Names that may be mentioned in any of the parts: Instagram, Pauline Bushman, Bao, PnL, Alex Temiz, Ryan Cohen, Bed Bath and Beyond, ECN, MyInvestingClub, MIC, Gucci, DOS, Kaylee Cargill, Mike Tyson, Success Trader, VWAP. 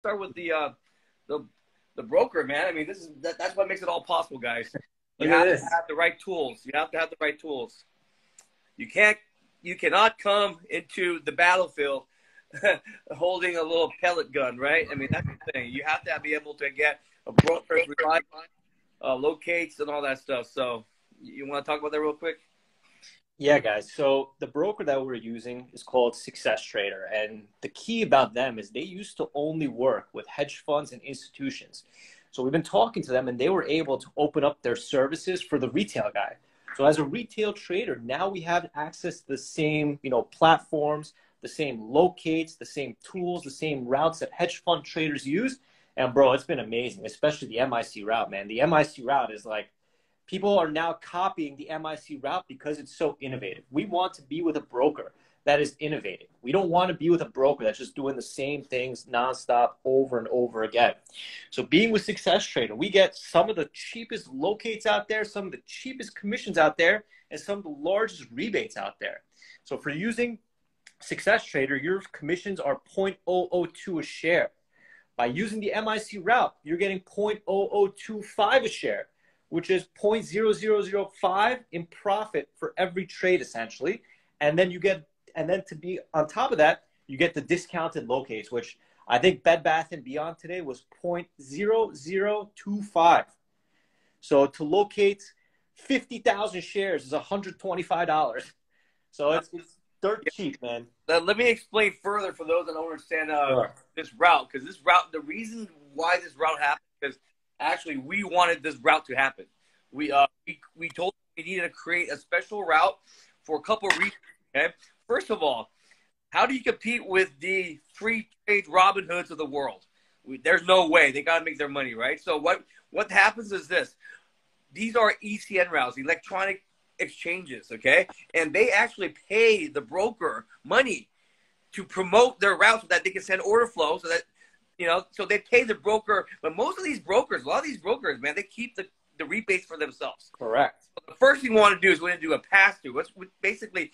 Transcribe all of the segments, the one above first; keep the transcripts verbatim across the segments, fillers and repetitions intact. Start with the uh, the the broker, man. I mean, this is that, that's what makes it all possible, guys. You have to have the right tools. You have to have the right tools. You can't, you cannot come into the battlefield holding a little pellet gun, right? I mean, that's the thing. You have to be able to get a broker's reliable uh, locates and all that stuff. So, you want to talk about that real quick? Yeah, guys. So the broker that we're using is called Success Trader. And the key about them is they used to only work with hedge funds and institutions. So we've been talking to them and they were able to open up their services for the retail guy. So as a retail trader, now we have access to the same, you know, platforms, the same locates, the same tools, the same routes that hedge fund traders use. And bro, it's been amazing, especially the M I C route, man. The M I C route is like, people are now copying the M I C route because it's so innovative. We want to be with a broker that is innovative. We don't want to be with a broker that's just doing the same things nonstop over and over again. So being with Success Trader, we get some of the cheapest locates out there, some of the cheapest commissions out there, and some of the largest rebates out there. So for using Success Trader, your commissions are zero point zero zero two a share. By using the M I C route, you're getting zero point zero zero two five a share, which is zero point zero zero zero five in profit for every trade essentially. And then you get, and then to be on top of that, you get the discounted locates, which I think Bed Bath and Beyond today was zero point zero zero two five. So to locate fifty thousand shares is one hundred twenty-five dollars. So it's, it's dirt yeah. cheap, man. Now, let me explain further for those that don't understand uh, sure. this route, because this route, the reason why this route happened is actually, we wanted this route to happen. We uh we, we told them we needed to create a special route for a couple of reasons. Okay, first of all, how do you compete with the free trade Robin Hoods of the world? We, there's no way. They gotta make their money, right? So what what happens is this: these are E C N routes, electronic exchanges, okay, and they actually pay the broker money to promote their routes so that they can send order flow, so that. You know, so they pay the broker, but most of these brokers, a lot of these brokers, man, they keep the, the rebates for themselves. Correct. So the first thing we want to do is we want to do a pass-through. What's basically,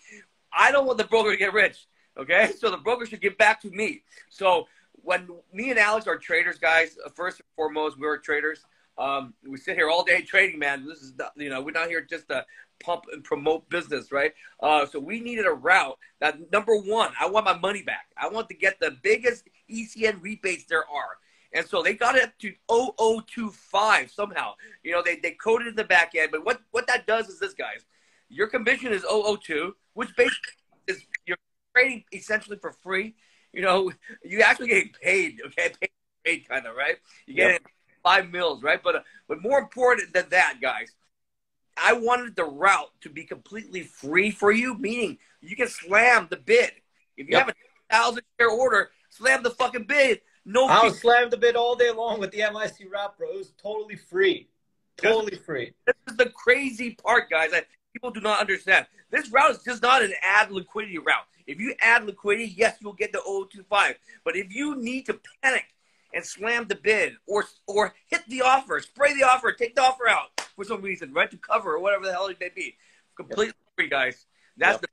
I don't want the broker to get rich, okay? So the broker should give back to me. So when me and Alex are traders, guys, first and foremost, we're traders. Um, we sit here all day trading, man. This is, not, you know, we're not here just to pump and promote business, right? Uh, so we needed a route that, number one, I want my money back. I want to get the biggest E C N rebates there are. And so they got it up to zero point zero two five somehow. You know, they, they coded in the back end. But what, what that does is this, guys. Your commission is zero point zero two, which basically is you're trading essentially for free. You know, you actually get paid, okay? Paid, paid kind of, right? You get yep. five mils, right? But, uh, but more important than that, guys, I wanted the route to be completely free for you, meaning you can slam the bid. If you yep. have a thousand share order, slam the fucking bid. No, I'll slam the bid all day long with the M I C route, bro. It was totally free. Totally this, free. This is the crazy part, guys, that people do not understand. This route is just not an add liquidity route. If you add liquidity, yes, you'll get the zero point zero two five. But if you need to panic and slam the bid or or hit the offer, spray the offer, take the offer out for some reason, right, to cover or whatever the hell it may be. Completely yep. free, guys. That's yep. the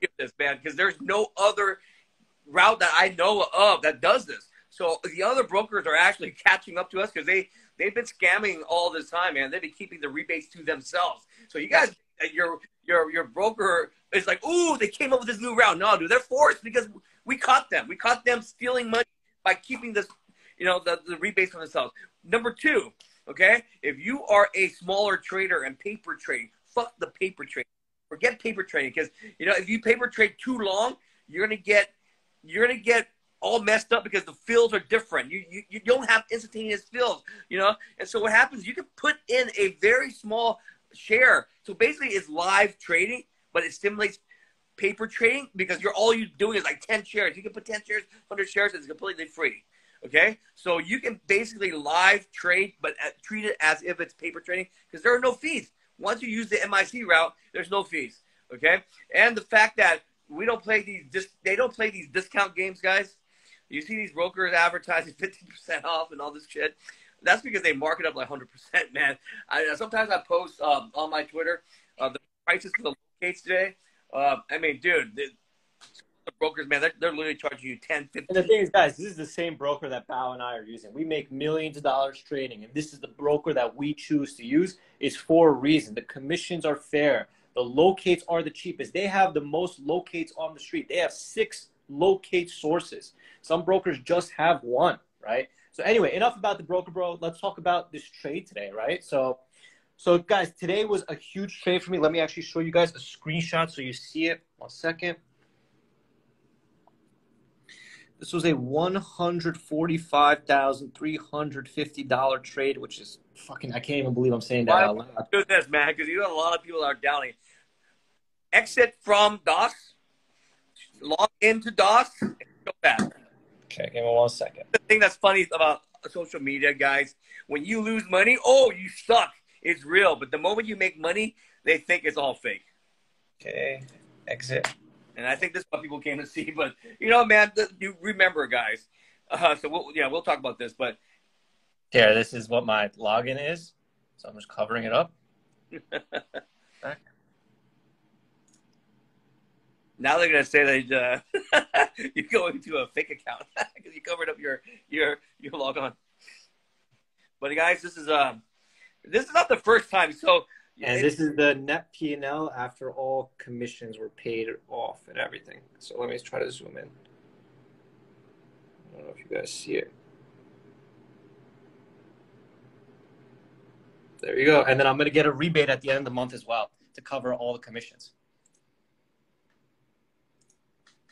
beauty of this, man, because there's no other route that I know of that does this. So the other brokers are actually catching up to us because they, they've been scamming all this time, man. They've been keeping the rebates to themselves. So you guys, your your your broker is like, ooh, they came up with this new route. No, dude, they're forced because we caught them. We caught them stealing money by keeping this, you know, the, the rebates for themselves. Number two, okay, if you are a smaller trader and paper trading, fuck the paper trade. Forget paper trading because, you know, if you paper trade too long, you're going to get You're going to get all messed up because the fills are different. You, you you don't have instantaneous fills, you know? And so what happens, you can put in a very small share. So basically it's live trading, but it stimulates paper trading because you're all you're doing is like ten shares. You can put ten shares, one hundred shares, and it's completely free, okay? So you can basically live trade, but treat it as if it's paper trading because there are no fees. Once you use the M I C route, there's no fees, okay? And the fact that we don't play these dis they don't play these discount games, guys. You see these brokers advertising fifty percent off and all this shit. That's because they mark it up like one hundred percent, man. I, sometimes I post um, on my Twitter uh, the prices for the locates today. Uh, I mean, dude, the, the brokers, man, they're, they're literally charging you ten, fifteen. And the thing is, guys, this is the same broker that Bao and I are using. We make millions of dollars trading, and this is the broker that we choose to use. It's for a reason. The commissions are fair. The locates are the cheapest. They have the most locates on the street. They have six locate sources. Some brokers just have one, right? So anyway, enough about the broker, bro. Let's talk about this trade today, right? So, so guys, today was a huge trade for me. Let me actually show you guys a screenshot so you see it. One second. This was a one hundred forty-five thousand three hundred fifty dollar trade, which is fucking, I can't even believe I'm saying that out loud. Why do this, man? Because you have a lot of people that are doubting. Exit from DOS. Log into DOS. And go back. Okay, give me one second. The thing that's funny about social media, guys, when you lose money, oh, you suck. It's real. But the moment you make money, they think it's all fake. Okay, exit. And I think this is what people came to see. But, you know, man, the, you remember, guys. Uh, so, we'll, yeah, we'll talk about this. But here, this is what my login is. So I'm just covering it up. Back. Now they're going to say that uh, you're going to a fake account because you covered up your, your, your logon. But, guys, this is, um, this is not the first time. So. And this is the net P and L after all commissions were paid off and everything. So let me try to zoom in. I don't know if you guys see it. There you go. And then I'm going to get a rebate at the end of the month as well to cover all the commissions.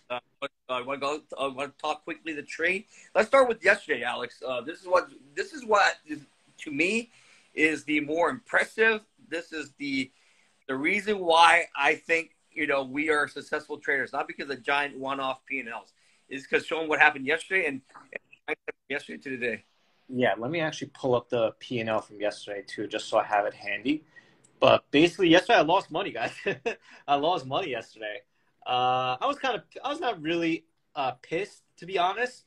Uh, I want to go. I want to talk quickly the trade. Let's start with yesterday, Alex. Uh, this is what this is what is, to me is the more impressive. This is the the reason why I think, you know, we are successful traders, not because of giant one-off P and Ls. It's because showing what happened yesterday and, and yesterday to today. Yeah, let me actually pull up the P and L from yesterday too, just so I have it handy. But basically, yesterday I lost money, guys. I lost money yesterday. Uh, I was kind of, I was not really uh, pissed, to be honest.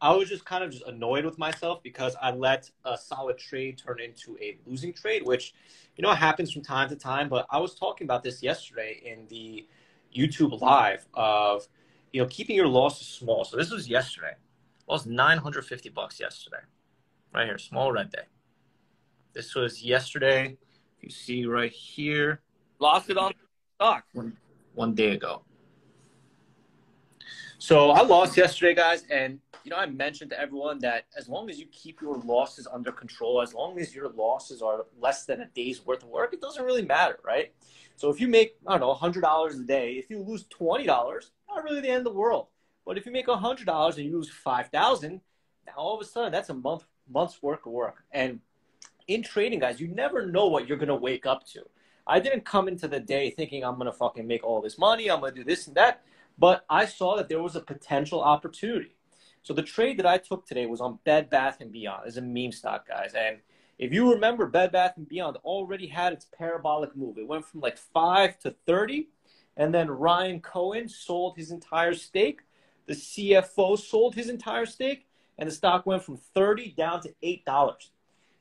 I was just kind of just annoyed with myself because I let a solid trade turn into a losing trade, which, you know, happens from time to time. But I was talking about this yesterday in the YouTube live of, you know, keeping your losses small. So this was yesterday. I lost nine hundred fifty bucks yesterday. Right here, small red day. This was yesterday. You see right here. Lost it on stock. One, one day ago. So I lost yesterday, guys, and, you know, I mentioned to everyone that as long as you keep your losses under control, as long as your losses are less than a day's worth of work, it doesn't really matter, right? So if you make, I don't know, one hundred dollars a day, if you lose twenty dollars, not really the end of the world. But if you make one hundred dollars and you lose five thousand dollars, now all of a sudden that's a month, month's worth of work. And in trading, guys, you never know what you're going to wake up to. I didn't come into the day thinking I'm going to fucking make all this money, I'm going to do this and that. But I saw that there was a potential opportunity. So the trade that I took today was on Bed Bath and Beyond. It's a meme stock, guys. And if you remember, Bed Bath and Beyond already had its parabolic move. It went from like five to thirty. And then Ryan Cohen sold his entire stake. The C F O sold his entire stake. And the stock went from thirty down to eight dollars.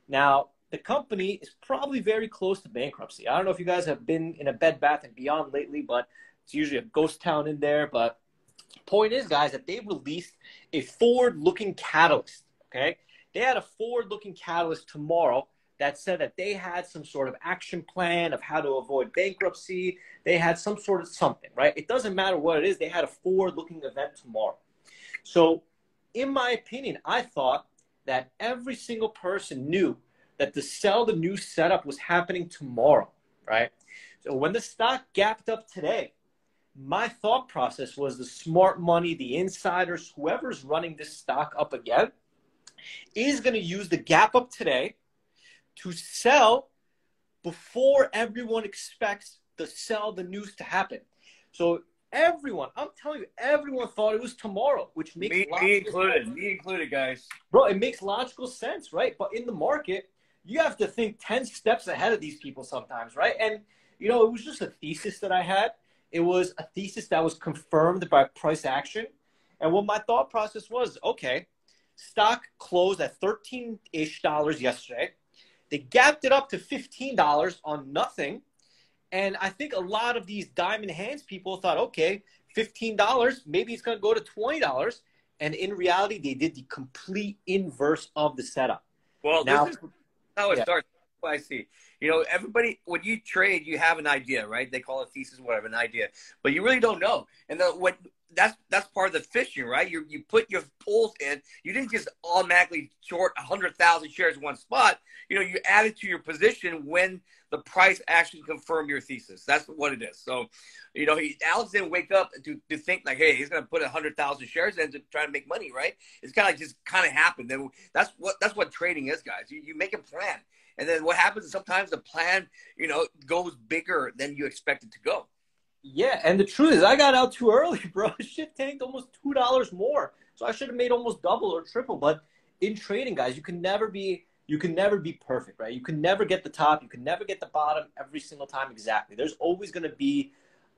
Now, the company is probably very close to bankruptcy. I don't know if you guys have been in a Bed Bath and Beyond lately, but it's usually a ghost town in there, but point is, guys, that they released a forward-looking catalyst, okay? They had a forward-looking catalyst tomorrow that said that they had some sort of action plan of how to avoid bankruptcy. They had some sort of something, right? It doesn't matter what it is. They had a forward-looking event tomorrow. So in my opinion, I thought that every single person knew that the sell the new setup was happening tomorrow, right? So when the stock gapped up today, my thought process was the smart money, the insiders, whoever's running this stock up again is going to use the gap up today to sell before everyone expects the sell the news to happen. So everyone, I'm telling you, everyone thought it was tomorrow, which makes me, me included, sense. me included, guys. Bro, it makes logical sense, right? But in the market, you have to think ten steps ahead of these people sometimes, right? And, you know, it was just a thesis that I had. It was a thesis that was confirmed by price action. And what my thought process was, okay, stock closed at thirteen-ish dollars yesterday. They gapped it up to fifteen dollars on nothing. And I think a lot of these diamond hands people thought, okay, fifteen dollars, maybe it's going to go to twenty dollars. And in reality, they did the complete inverse of the setup. Well, now, this is how it yeah. starts. I see. You know, everybody, when you trade, you have an idea, right? They call it thesis, whatever, an idea. But you really don't know. And the, what that's that's part of the fishing, right? You you put your pulls in. You didn't just automatically short one hundred thousand shares in one spot. You know, you add it to your position when the price actually confirmed your thesis. That's what it is. So, you know, he, Alex didn't wake up to, to think like, hey, he's going to put one hundred thousand shares in to try to make money, right? It's kind of like just kind of happened. And that's what, that's what trading is, guys. You, you make a plan. And then what happens is sometimes the plan, you know, goes bigger than you expect it to go. Yeah, and the truth is I got out too early, bro. Shit tanked almost two dollars more. So I should have made almost double or triple. But in trading, guys, you can never be you can never be perfect, right? You can never get the top. You can never get the bottom every single time exactly. There's always going to be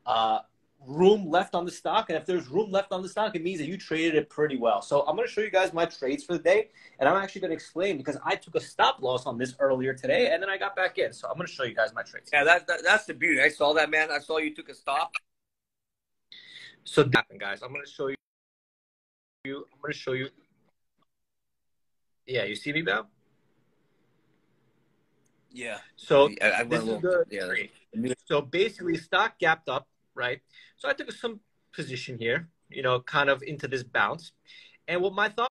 uh, room left on the stock. And if there's room left on the stock, it means that you traded it pretty well. So I'm going to show you guys my trades for the day. And I'm actually going to explain because I took a stop loss on this earlier today. And then I got back in. So I'm going to show you guys my trades. Yeah, that, that, that's the beauty. I saw that, man. I saw you took a stop. So that happened, guys. I'm going to show you. I'm going to show you. Yeah, you see me, Bao? Yeah. So yeah, I this is the yeah, trade. So basically, stock gapped up. Right. So I took some position here, you know, kind of into this bounce. And what my thought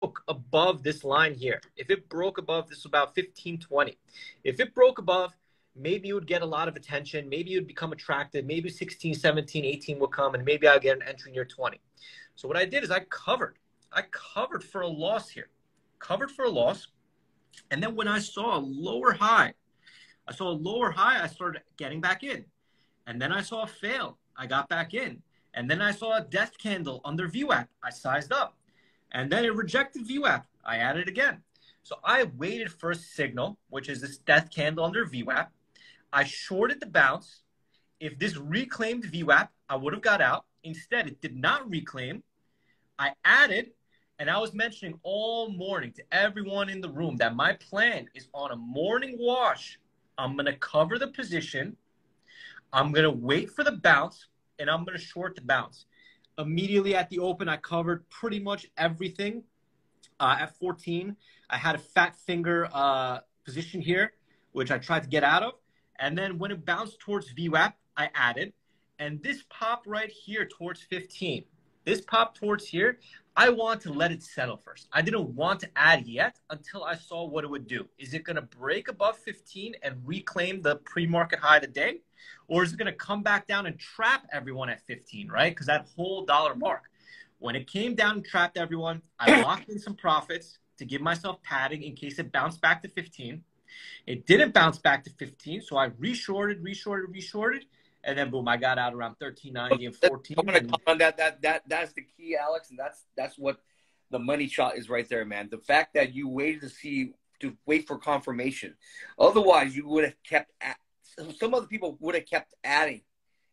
broke above this line here, if it broke above this, about fifteen twenty, if it broke above, maybe you would get a lot of attention. Maybe you'd become attractive. Maybe sixteen, seventeen, eighteen will come. And maybe I'll get an entry near twenty. So what I did is I covered, I covered for a loss here, covered for a loss. And then when I saw a lower high, I saw a lower high, I started getting back in. And then I saw a fail. I got back in. And then I saw a death candle under V WAP. I sized up. And then it rejected V WAP. I added again. So I waited for a signal, which is this death candle under V WAP. I shorted the bounce. If this reclaimed V WAP, I would have got out. Instead, it did not reclaim. I added, and I was mentioning all morning to everyone in the room that my plan is on a morning wash. I'm going to cover the position. I'm going to wait for the bounce, and I'm going to short the bounce. Immediately at the open, I covered pretty much everything. Uh, at fourteen, I had a fat finger uh, position here, which I tried to get out of. And then when it bounced towards V WAP, I added. And this pop right here towards fifteen, this pop towards here, I want to let it settle first. I didn't want to add yet until I saw what it would do. Is it going to break above fifteen and reclaim the pre-market high of the day? Or is it going to come back down and trap everyone at fifteen, right? Because that whole dollar mark. When it came down and trapped everyone, I locked in some profits to give myself padding in case it bounced back to fifteen. It didn't bounce back to fifteen, so I reshorted, reshorted, reshorted. And then boom, I got out around thirteen ninety and fourteen. I'm gonna comment on that. That that that's the key, Alex, and that's that's what the money shot is right there, man. The fact that you waited to see to wait for confirmation. Otherwise, you would have kept. At, some other people would have kept adding,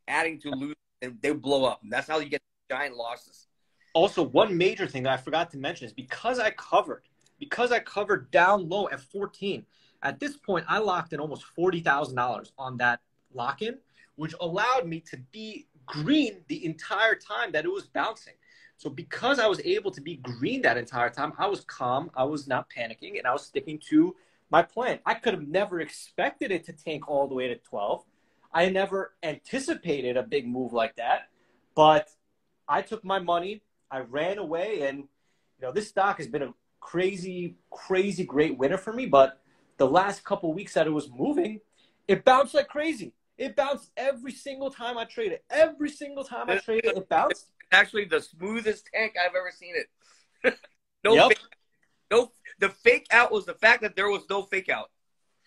adding to lose, and they blow up. And that's how you get giant losses. Also, one major thing that I forgot to mention is because I covered, because I covered down low at fourteen. At this point, I locked in almost forty thousand dollars on that lock in, which allowed me to be green the entire time that it was bouncing. So because I was able to be green that entire time, I was calm, I was not panicking, and I was sticking to my plan. I could have never expected it to tank all the way to twelve. I never anticipated a big move like that, but I took my money, I ran away, and you know this stock has been a crazy, crazy great winner for me, but the last couple weeks that it was moving, it bounced like crazy. It bounced every single time I traded. Every single time I traded, it bounced. Actually, the smoothest tank I've ever seen it. no, yep. fake, no, the fake out was the fact that there was no fake out.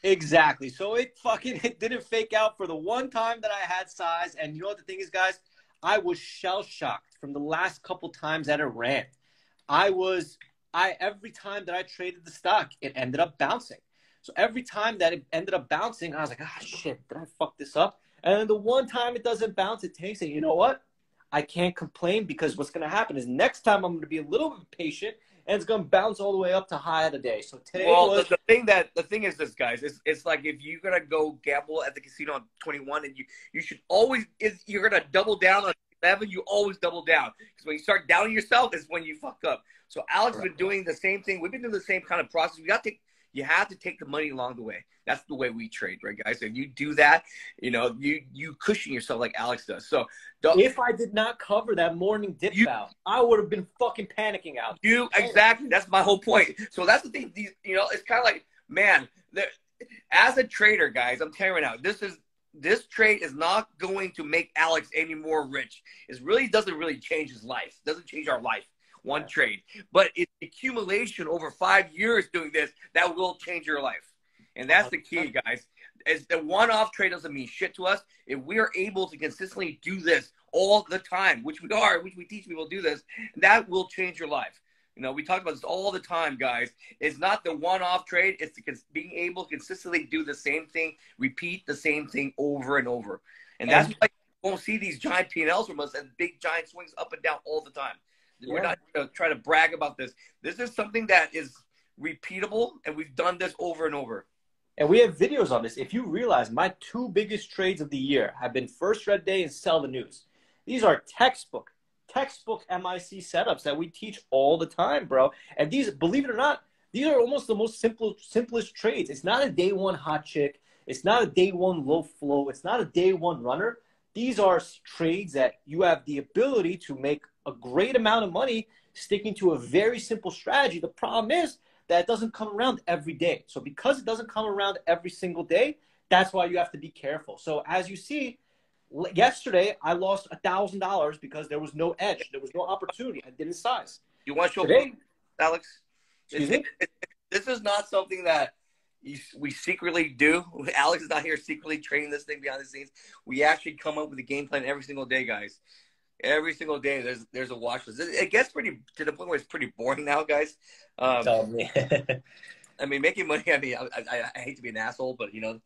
Exactly. So it fucking it didn't fake out for the one time that I had size. And you know what the thing is, guys? I was shell shocked from the last couple times that it ran. I was I every time that I traded the stock, it ended up bouncing. So every time that it ended up bouncing, I was like, ah, oh, shit, did I fuck this up? And then the one time it doesn't bounce, it takes it. You know what? I can't complain because what's going to happen is next time I'm going to be a little bit patient and it's going to bounce all the way up to high of the day. So today, well, was... the, the thing that the thing is this, guys, it's it's like if you're going to go gamble at the casino on twenty-one, and you you should always is you're going to double down on eleven. You always double down, because when you start downing yourself is when you fuck up. So Alex has been doing the same thing. We've been doing the same kind of process. We got to. You have to take the money along the way. That's the way we trade, right, guys? If you do that, you know, you you cushion yourself like Alex does. So if I did not cover that morning dip you, out, I would have been fucking panicking out. You exactly. That's my whole point. So that's the thing. These, you know, it's kind of like, man, there, as a trader, guys, I'm telling you right now, this is this trade is not going to make Alex any more rich. It really doesn't really change his life. It doesn't change our life. One trade, but it's accumulation over five years doing this that will change your life, and that's the key, guys. Is the one-off trade doesn't mean shit to us if we are able to consistently do this all the time, which we are, which we teach people to do this. That will change your life. You know, we talk about this all the time, guys. It's not the one-off trade; it's the being able to consistently do the same thing, repeat the same thing over and over, and that's why you won't see these giant P and Ls from us and big giant swings up and down all the time. We're yeah. not going to try to brag about this. This is something that is repeatable, and we've done this over and over. And we have videos on this. If you realize, my two biggest trades of the year have been First Red Day and Sell the News. These are textbook, textbook M I C setups that we teach all the time, bro. And these, believe it or not, these are almost the most simple, simplest trades. It's not a day one hot chick. It's not a day one low flow. It's not a day one runner. These are trades that you have the ability to make a great amount of money sticking to a very simple strategy. The problem is that it doesn't come around every day. So because it doesn't come around every single day, that's why you have to be careful. So as you see, yesterday I lost a thousand dollars because there was no edge. There was no opportunity. I didn't size. You want to show today, me, Alex? Excuse me? This is not something that we secretly do. Alex is not here secretly training this thing behind the scenes. We actually come up with a game plan every single day, guys. Every single day, there's there's a watch list. It gets pretty to the point where it's pretty boring now, guys. Um, Tell me. I mean, making money. I mean, I, I, I hate to be an asshole, but you know,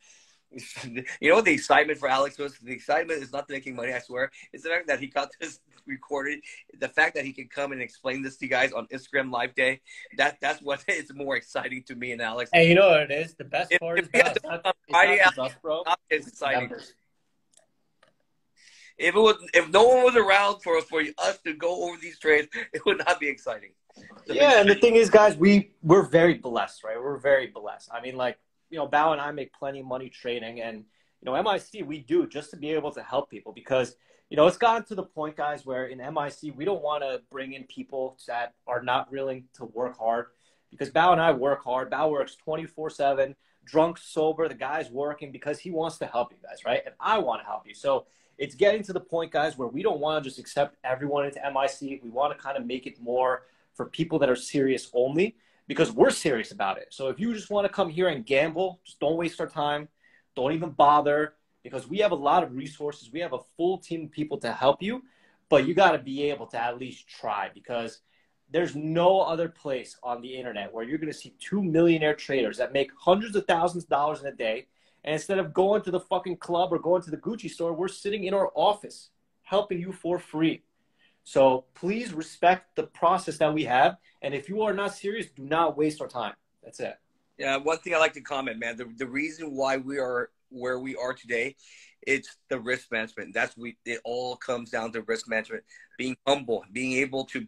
you know what the excitement for Alex was. The excitement is not making money. I swear, it's the fact that he got this recorded. The fact that he could come and explain this to you guys on Instagram Live Day. That that's what is more exciting to me and Alex. Hey, you know what it is? The best part is it's not exciting. If it was, if no one was around for us, for us to go over these trades, it would not be exciting. So yeah, and the thing is, guys, we we're very blessed, right? We're very blessed. I mean, like, you know, Bao and I make plenty of money trading, and you know, M I C we do just to be able to help people, because you know it's gotten to the point, guys, where in M I C we don't want to bring in people that are not willing to work hard, because Bao and I work hard. Bao works twenty-four seven, drunk, sober. The guy's working because he wants to help you guys, right? And I want to help you, so. It's getting to the point, guys, where we don't want to just accept everyone into M I C. We want to kind of make it more for people that are serious only, because we're serious about it. So if you just want to come here and gamble, just don't waste our time. Don't even bother, because we have a lot of resources. We have a full team of people to help you, but you got to be able to at least try, because there's no other place on the internet where you're going to see two millionaire traders that make hundreds of thousands of dollars in a day. And instead of going to the fucking club or going to the Gucci store, we're sitting in our office helping you for free. So please respect the process that we have. And if you are not serious, do not waste our time. That's it. Yeah, one thing I like to comment, man, the, the reason why we are where we are today, it's the risk management. That's we. It all comes down to risk management, being humble, being able to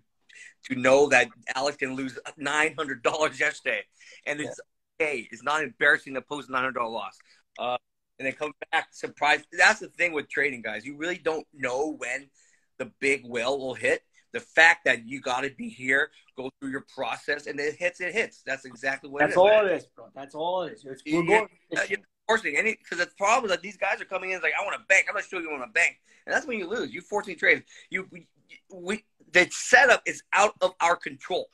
to know that Alex can lose nine hundred dollars yesterday. And it's yeah. okay. It's not embarrassing to post a nine hundred dollar loss. Uh, and then come back surprised. That's the thing with trading, guys. You really don't know when the big whale will hit. The fact that you got to be here, go through your process, and it hits, it hits. That's exactly what. That's it is, all man. It is, bro. That's all it is. It's, we're going. You're forcing any because the problem is that these guys are coming in like, I want to bank. I'm not sure you want to bank, and that's when you lose. You forcing trades. You we, we the setup is out of our control.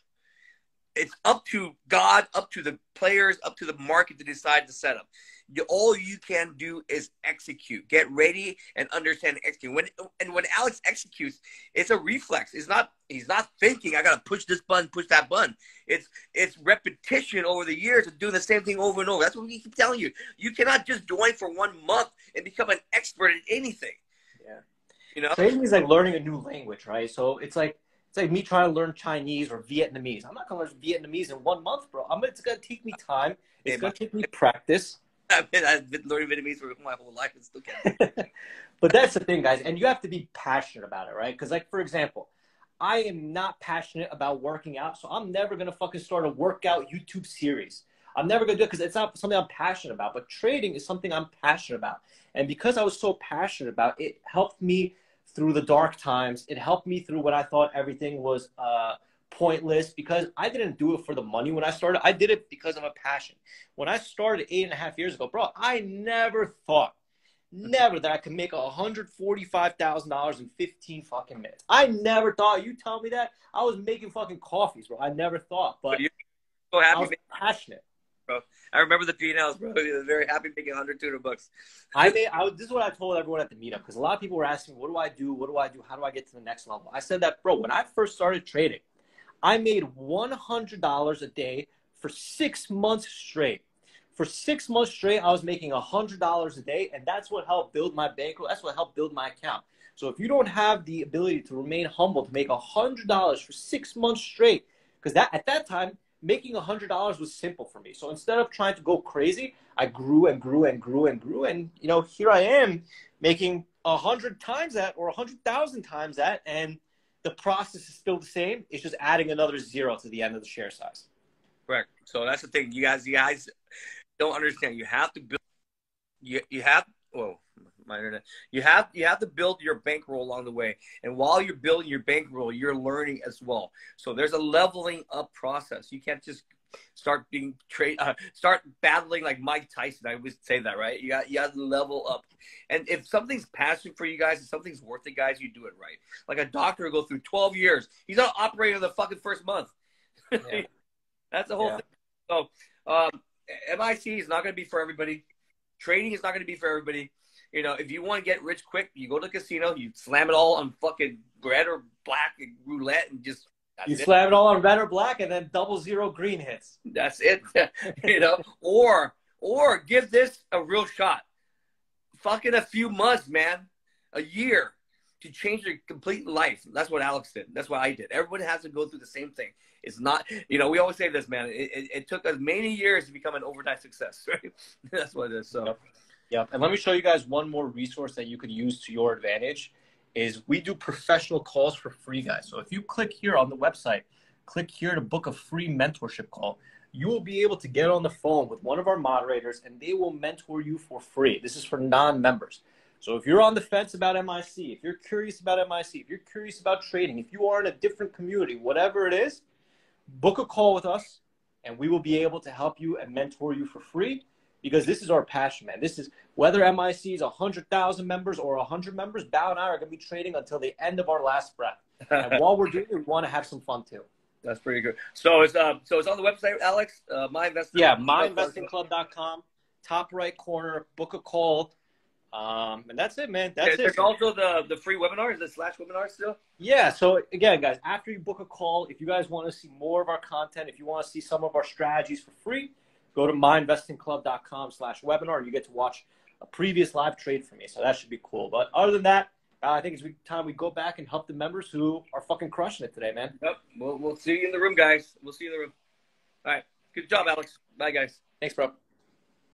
It's up to God, up to the players, up to the market to decide the setup. You, all you can do is execute. Get ready and understand and execute. When, and when Alex executes, it's a reflex. It's not, he's not thinking, I got to push this button, push that button. It's, it's repetition over the years of doing the same thing over and over. That's what we keep telling you. You cannot just join for one month and become an expert in anything. Yeah. You know? Trading is like learning a new language, right? So it's like, It's like me trying to learn Chinese or Vietnamese. I'm not going to learn Vietnamese in one month, bro. I'm, it's going to take me time. It's hey, going to take me practice. I've been, I've been learning Vietnamese for my whole life and still can't. But that's the thing, guys. And you have to be passionate about it, right? Because, like, for example, I am not passionate about working out. So I'm never going to fucking start a workout YouTube series. I'm never going to do it because it's not something I'm passionate about. But trading is something I'm passionate about. And because I was so passionate about it, it helped me through the dark times. It helped me through when I thought everything was uh, pointless, because I didn't do it for the money when I started. I did it because of a passion. When I started eight and a half years ago, bro, I never thought, never that I could make one hundred forty-five thousand dollars in fifteen fucking minutes. I never thought. You tell me that? I was making fucking coffees, bro. I never thought, but you're so happy I was passionate. Bro, I remember the P and Ls, bro. He was very happy making one hundred, two hundred bucks. I made, I was, this is what I told everyone at the meetup, because a lot of people were asking, what do I do? What do I do? How do I get to the next level? I said that, bro, when I first started trading, I made one hundred dollars a day for six months straight. For six months straight, I was making one hundred dollars a day, and that's what helped build my bankroll. That's what helped build my account. So if you don't have the ability to remain humble, to make one hundred dollars for six months straight, because that at that time, making one hundred dollars was simple for me. So instead of trying to go crazy, I grew and grew and grew and grew. And, you know, here I am making one hundred times that or one hundred thousand times that. And the process is still the same. It's just adding another zero to the end of the share size. Correct. So that's the thing. You guys, you guys don't understand. You have to build, you, you have, whoa, my internet. You have, you have to build your bankroll along the way. And while you're building your bankroll, you're learning as well. So there's a leveling up process. You can't just start being trade, uh, start battling like Mike Tyson. I always say that, right? You got, you got to level up. And if something's passionate for you guys, if something's worth it, guys, you do it right. Like a doctor will go through twelve years. He's not operating the fucking first month. Yeah. That's the whole yeah. thing. So um, M I C is not going to be for everybody. Trading is not going to be for everybody. You know, if you want to get rich quick, you go to the casino, you slam it all on fucking red or black and roulette and just... You it. slam it all on red or black and then double zero green hits. That's it. You know, or or give this a real shot. Fucking a few months, man. A year to change your complete life. That's what Alex did. That's what I did. Everybody has to go through the same thing. It's not, you know, we always say this, man. It, it, it took us many years to become an overnight success, right? That's what it is, so... Yep. Yep. And let me show you guys one more resource that you could use to your advantage is we do professional calls for free, guys. So if you click here on the website, click here to book a free mentorship call, you will be able to get on the phone with one of our moderators and they will mentor you for free. This is for non-members. So if you're on the fence about M I C, if you're curious about M I C, if you're curious about trading, if you are in a different community, whatever it is, book a call with us and we will be able to help you and mentor you for free. Because this is our passion, man. This is whether M I C is one hundred thousand members or one hundred members, Bao and I are going to be trading until the end of our last breath. And while we're doing it, we want to have some fun too. That's pretty good. So it's, uh, so it's on the website, Alex? Uh, my investing yeah, my investing club dot com, top right corner, book a call. Um, and that's it, man. That's it. There's also the, the free webinar. Is it slash webinar still? Yeah. So again, guys, after you book a call, if you guys want to see more of our content, if you want to see some of our strategies for free, go to my investing club dot com slash webinar and you get to watch a previous live trade for me. So that should be cool. But other than that, uh, I think it's time we go back and help the members who are fucking crushing it today, man. Yep. We'll, we'll see you in the room, guys. We'll see you in the room. All right. Good job, Alex. Bye, guys. Thanks, bro.